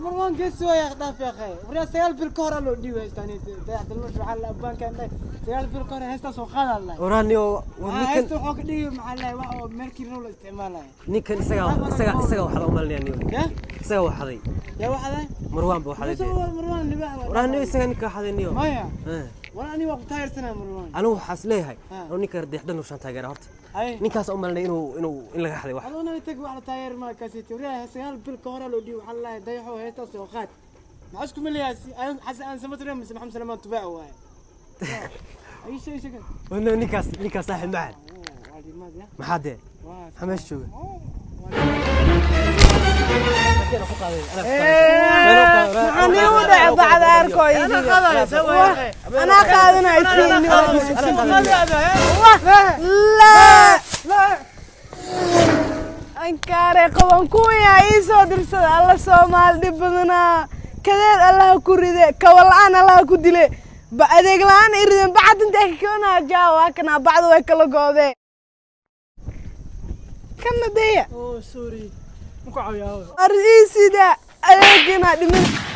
مروان قسوة يا خطاف يا أخي، وريا سيال بالكورة لو ديو هستاني تحت المشي على الأبان كان سيال بالكورة هستا سوخان الله. وراني هستو حق ديو محله واو مركي نول استعماله. نيكن سجوا حلا ومالني نيو. سجوا حلي. يا واحد؟ مروان بوحلي. مروان اللي بعده. وراني سجني كحلي نيو. مايا. وراني وقت تاير سنة مروان. أنا حاس ليه هاي. وراني كردي حدا نوشان تاجر هرت. نيكاس أمالني إنه حلي واحد. أنا يتجوا على تاير ما كاسيتي وريا سيال بالكورة لو ديو حلا دايحو هستا سوخات. معشكم اللي أنا حس أنا سمعت ريم سمح سلمان تباعه هاي. أي شيء شكل. وإنه نيكاس صاحب معه. ما حد. حماس شو. أنا وضع بعد أركوي. أنا قاعد أسوي يا أخي. أنا قاعد أنا أتفيني. لا لا. أنكاري قوان كويا إيسو درسل الله سومال دي بدنا كذير الله كوريده كوالعان الله كوديله بعدك لان إردن بعد أنت كنا جاوا كنا بعد وكله قاعده. كم مدية؟ أوه سوري. مكعب يا رئيسي ده أليكنا دمن.